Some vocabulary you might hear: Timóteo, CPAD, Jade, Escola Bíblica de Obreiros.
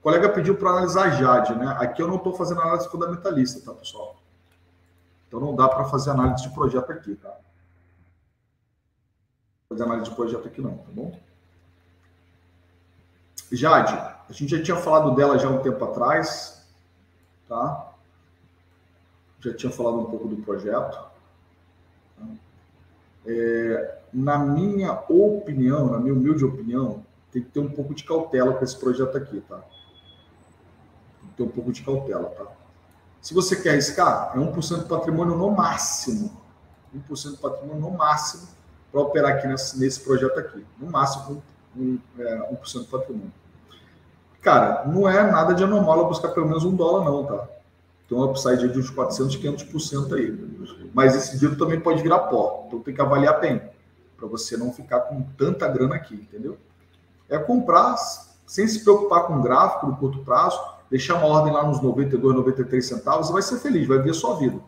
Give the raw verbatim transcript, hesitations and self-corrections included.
O colega pediu para analisar a Jade, né? Aqui eu não estou fazendo análise fundamentalista, tá, pessoal? Então não dá para fazer análise de projeto aqui, tá? Fazer análise de projeto aqui não, tá bom? Jade, a gente já tinha falado dela já um tempo atrás, tá? Já tinha falado um pouco do projeto. Tá? É, na minha opinião, na minha humilde opinião, tem que ter um pouco de cautela com esse projeto aqui, tá? Tem que ter um pouco de cautela, tá? Se você quer arriscar, é um por cento do patrimônio no máximo. um por cento do patrimônio no máximo para operar aqui nesse, nesse projeto aqui. No máximo um por cento, é, um por cento do patrimônio. Cara, não é nada de anormal buscar pelo menos um dólar, não, tá? Tem um upside de uns quatrocentos, quinhentos por cento aí. Mas esse dinheiro também pode virar pó. Então tem que avaliar bem, para você não ficar com tanta grana aqui, entendeu? É comprar sem se preocupar com o gráfico no curto prazo, deixar uma ordem lá nos noventa e dois, noventa e três centavos, você vai ser feliz, vai ver a sua vida.